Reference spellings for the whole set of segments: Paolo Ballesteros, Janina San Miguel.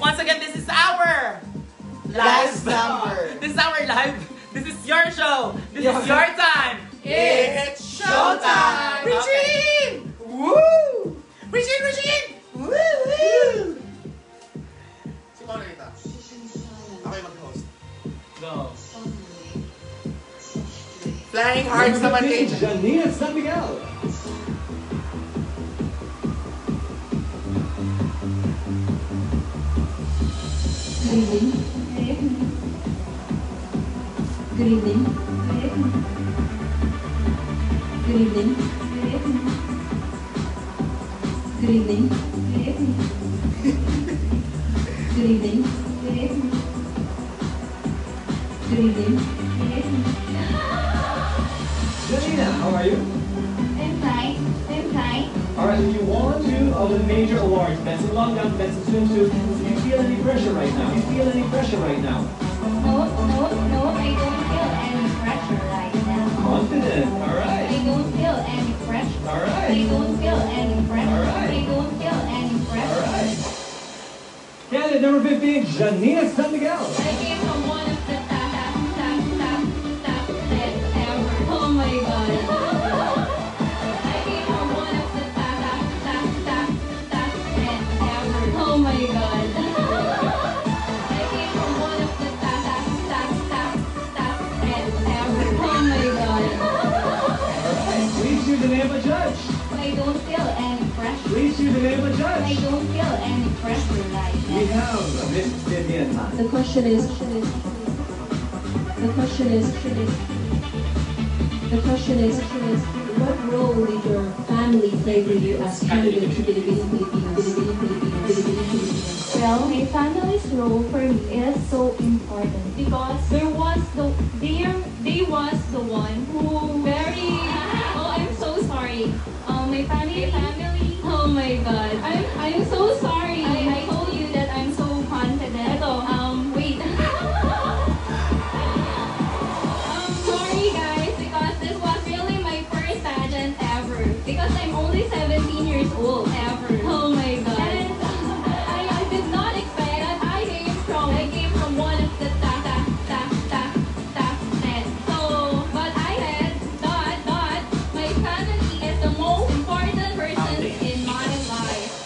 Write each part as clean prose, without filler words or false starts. Once again, this is our live number. This is our live. This is your show. This is your time. It's showtime. Regine! Okay. Woo! Regine, Regine! Woo! Woo! Si Paolo kita. Ako yung mag-host. Go. Flying hearts naman kayo. Janina San Miguel. Good evening. Good evening. Good evening. Good evening. Good evening. Good evening. Good evening. Good evening. Good evening. Good evening. Good evening. Janina, how are you? I'm fine. I'm fine. Alright, you won 2 of the major awards. Best in London, best in swimsuit. Do you feel any pressure right now? Do you feel any pressure right now? No, I don't feel any pressure right now. Confident, alright. I don't feel any pressure. Alright. I don't feel any pressure. Alright. I don't feel any pressure. Alright. Candidate number 15, Janina San Miguel. I came from one of the top sets ever. Oh my god. I came from one of the top sets ever. Oh my god. I don't feel any pressure. Please use the name of a judge. I don't feel any pressure like that. We have Miss Vivian. The question is, what role did your family play for you as candidate to the Philippines? Well, my family's role for me is so important because they was the one who my family. Oh my god. I'm so sorry. I told you that I'm so confident. Ito, wait. I'm sorry guys because this was really my first pageant ever. Because I'm only 17 years old ever. Oh my god. And I did not expect that I came from one of the top 10. So, but I had my family.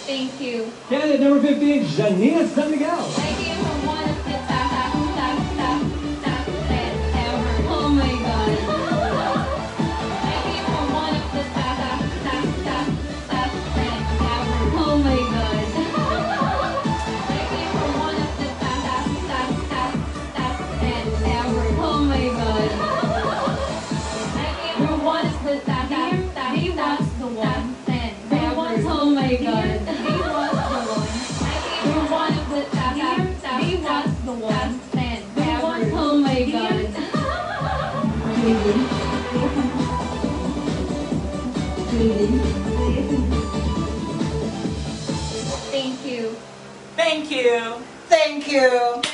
Thank you. Candidate number 15, Janina San Miguel. I came from one of the top sets ever. Oh my god. I came from one of the top sets ever. Oh my god. I came from one of the top sets ever. Oh my god. I came from one of the top sets ever. Oh my god. Good evening. Good evening. Thank you. Thank you. Thank you.